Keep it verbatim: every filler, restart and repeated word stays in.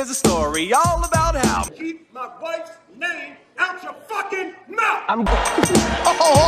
is a story all about how keep my wife's name out your fucking mouth. I'm. Oh.